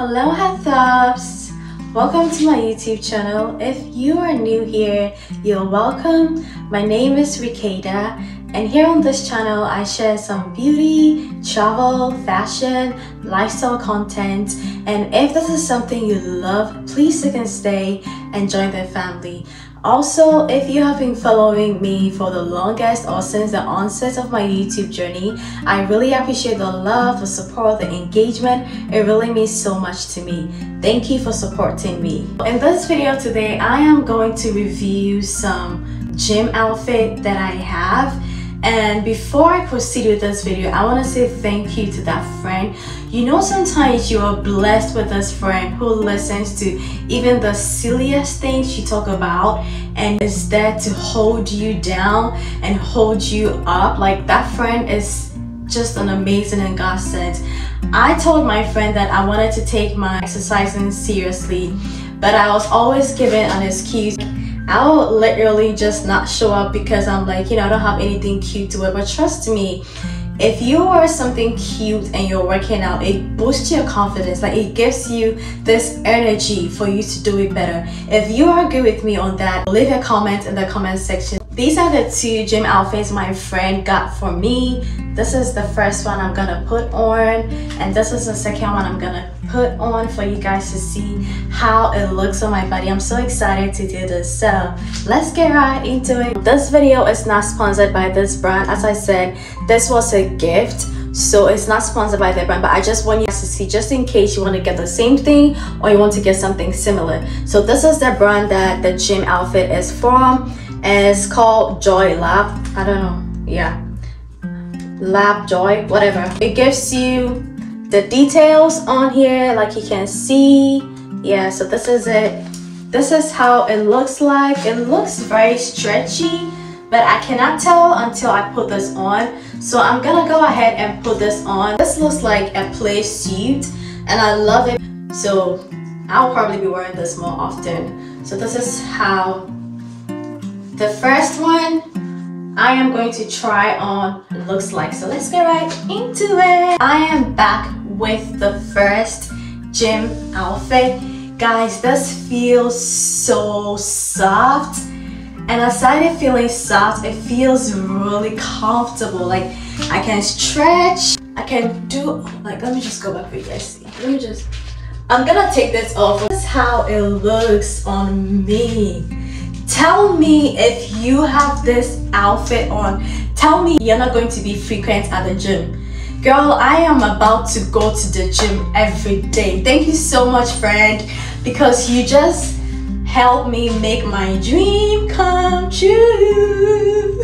Aloha Thops! Welcome to my YouTube channel. If you are new here, you're welcome. My name is Recaida, and here on this channel I share some beauty, travel, fashion, lifestyle content, and if this is something you love, please click and stay and join the family. Also, if you have been following me for the longest or since the onset of my YouTube journey, I really appreciate the love, the support, the engagement. It really means so much to me. Thank you for supporting me. In this video today, I am going to review some gym outfit that I have. And before I proceed with this video, I want to say thank you to that friend. You know, sometimes you are blessed with this friend who listens to even the silliest things you talk about and is there to hold you down and hold you up. Like, that friend is just an amazing and God sent. I told my friend that I wanted to take my exercising seriously, but I was always given an excuse. I will literally just not show up because I'm like, you know, I don't have anything cute to wear. But trust me, if you wear something cute and you're working out, it boosts your confidence. Like, it gives you this energy for you to do it better. If you agree with me on that, leave a comment in the comment section. These are the two gym outfits my friend got for me. This is the first one I'm gonna put on, and this is the second one I'm gonna put on for you guys to see how it looks on my body. I'm so excited to do this, so let's get right into it. This video is not sponsored by this brand. As I said, this was a gift, so it's not sponsored by the brand, but I just want you guys to see, just in case you want to get the same thing or you want to get something similar. So this is the brand that the gym outfit is from, and it's called Joy Lab. I don't know, yeah, Lab Joy, whatever. It gives you the details on here, like you can see. Yeah, so this is it. This is how it looks like. It looks very stretchy, but I cannot tell until I put this on, so I'm gonna go ahead and put this on. This looks like a play suit and I love it, so I'll probably be wearing this more often. So this is how the first one I am going to try on looks like. So let's get right into it. I am back with the first gym outfit. Guys, this feels so soft, and aside it feeling soft, it feels really comfortable. Like, I can stretch, I can do, like, let me just go back for you guys see. Let me just, I'm gonna take this off. This is how it looks on me. Tell me if you have this outfit on. Tell me you're not going to be frequent at the gym. Girl, I am about to go to the gym every day. Thank you so much, friend, because you just helped me make my dream come true.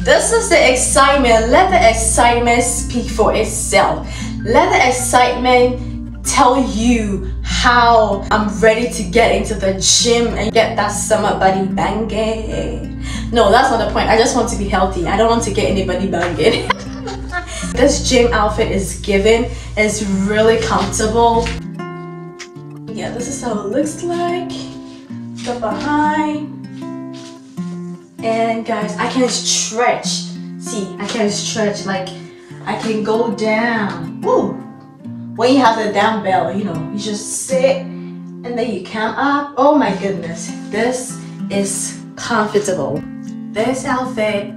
This is the excitement. Let the excitement speak for itself. Let the excitement tell you how I'm ready to get into the gym and get that summer body banging. No, that's not the point. I just want to be healthy. I don't want to get anybody banging. This gym outfit is giving. It's really comfortable. Yeah, this is how it looks like. The behind. And guys, I can stretch. See, I can stretch. Like, I can go down. Ooh. When you have the dumbbell, you know, you just sit and then you come up. Oh my goodness, this is comfortable. This outfit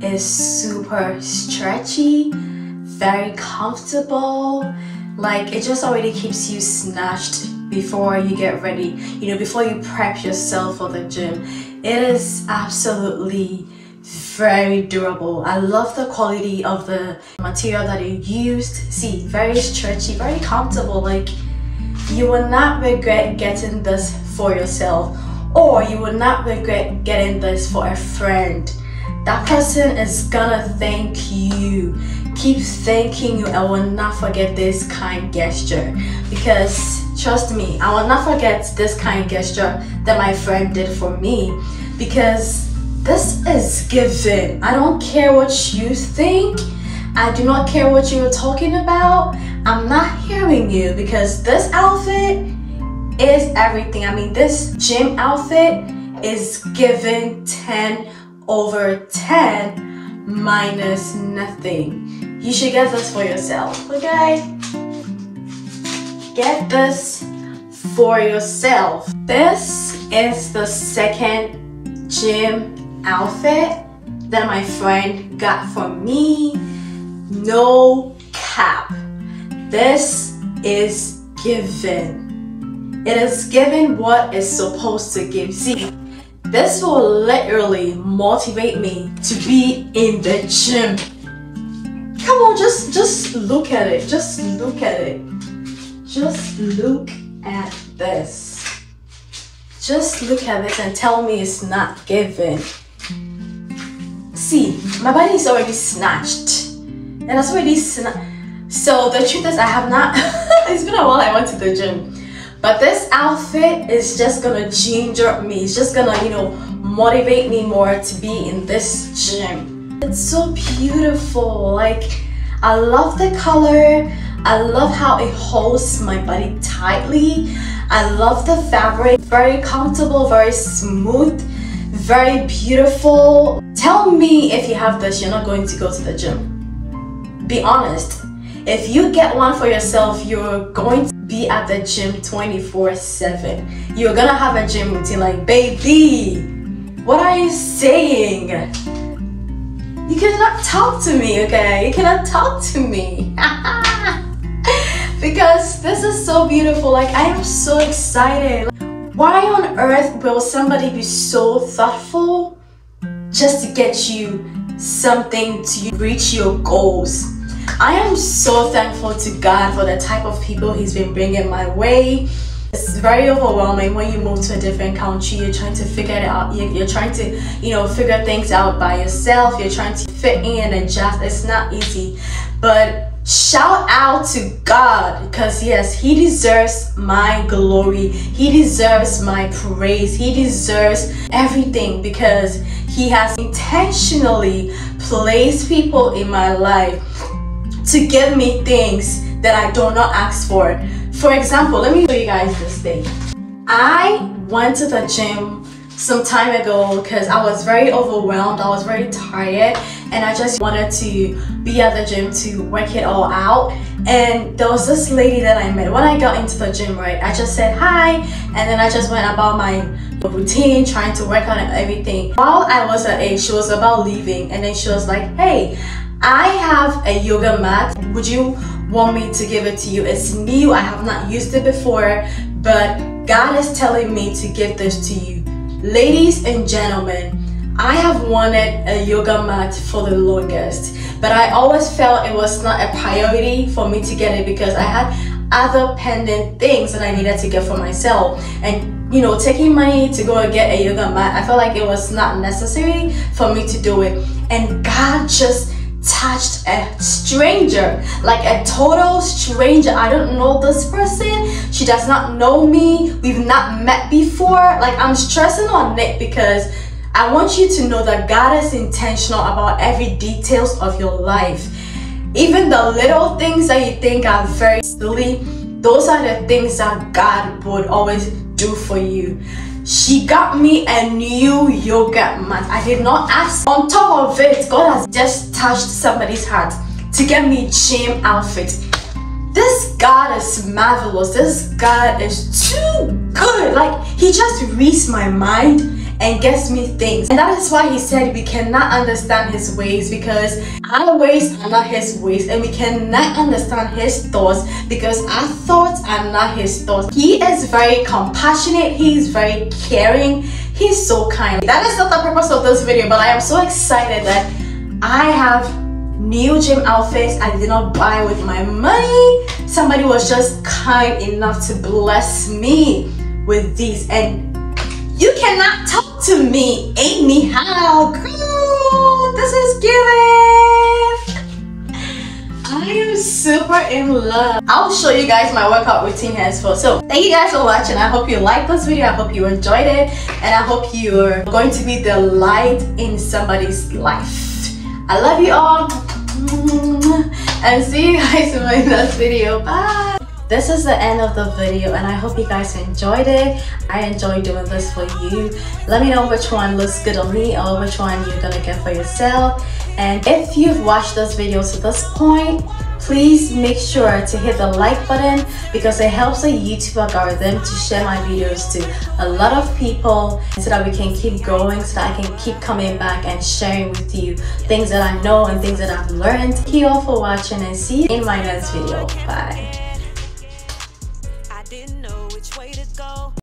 is super stretchy, very comfortable. Like, it just already keeps you snatched before you get ready, you know, before you prep yourself for the gym. It is absolutely very durable. I love the quality of the material that it used. See, very stretchy, very comfortable. Like, you will not regret getting this for yourself, or you will not regret getting this for a friend. That person is gonna thank you. Keep thanking you. I will not forget this kind gesture, because trust me, I will not forget this kind gesture that my friend did for me, because this is given. I don't care what you think. I do not care what you were talking about. I'm not hearing you, because this outfit is everything. I mean, this gym outfit is given 10/10 minus nothing. You should get this for yourself, okay? Get this for yourself. This is the second gym outfit that my friend got for me. No cap. This is given. It is given what it's supposed to give. See, this will literally motivate me to be in the gym. Come on, just look at it. Just look at it. Just look at this. Just look at this and tell me it's not given. See, my body is already snatched. And that's already snatched. So the truth is I have not, it's been a while I went to the gym. But this outfit is just gonna ginger me. It's just gonna, you know, motivate me more to be in this gym. It's so beautiful. Like, I love the color. I love how it holds my body tightly. I love the fabric. Very comfortable, very smooth, very beautiful. Tell me if you have this, you're not going to go to the gym. Be honest. If you get one for yourself, you're going to be at the gym 24/7. You're gonna have a gym routine like, baby, what are you saying? You cannot talk to me, okay? You cannot talk to me. Because this is so beautiful. Like, I am so excited. Why on earth will somebody be so thoughtful just to get you something to reach your goals? I am so thankful to God for the type of people He's been bringing my way. It's very overwhelming when you move to a different country. You're trying to figure it out. You're trying to, you know, figure things out by yourself. You're trying to fit in and adjust. It's not easy. But shout out to God, because yes, He deserves my glory. He deserves my praise. He deserves everything, because He has intentionally placed people in my life to give me things that I do not ask for. For example, let me show you guys this thing. I went to the gym some time ago because I was very overwhelmed. I was very tired and I just wanted to be at the gym to work it all out. And there was this lady that I met when I got into the gym, right? I just said hi and then I just went about my routine, trying to work on everything. While I was at it, she was about leaving and then she was like, hey, I have a yoga mat. Would you want me to give it to you? It's new, I have not used it before, but God is telling me to give this to you. Ladies and gentlemen, I have wanted a yoga mat for the longest, but I always felt it was not a priority for me to get it because I had other pending things that I needed to get for myself. And you know, taking money to go and get a yoga mat, I felt like it was not necessary for me to do it. And God just touched a stranger, like a total stranger. I don't know this person. She does not know me. We've not met before. Like, I'm stressing on it because I want you to know that God is intentional about every details of your life. Even the little things that you think are very silly, those are the things that God would always do for you. She got me a new yoga mat. I did not ask. On top of it, God has just touched somebody's heart to get me gym outfit. This God is marvelous. This God is too good. Like, He just reads my mind and gets me things. And that is why He said we cannot understand His ways, because our ways are not His ways, and we cannot understand His thoughts because our thoughts are not His thoughts. He is very compassionate. He is very caring. He's so kind. That is not the purpose of this video, but I am so excited that I have new gym outfits I did not buy with my money. Somebody was just kind enough to bless me with these, and you cannot talk to me anyhow, girl. This is given. I am super in love. I'll show you guys my workout routine henceforth. So thank you guys for watching. I hope you liked this video. I hope you enjoyed it, and I hope you're going to be the light in somebody's life. I love you all, and see you guys in my next video. Bye. This is the end of the video and I hope you guys enjoyed it. I enjoy doing this for you. Let me know which one looks good on me or which one you're gonna get for yourself. And if you've watched this video to this point, please make sure to hit the like button because it helps the YouTube algorithm to share my videos to a lot of people so that we can keep growing, so that I can keep coming back and sharing with you things that I know and things that I've learned. Thank you all for watching, and see you in my next video. Bye.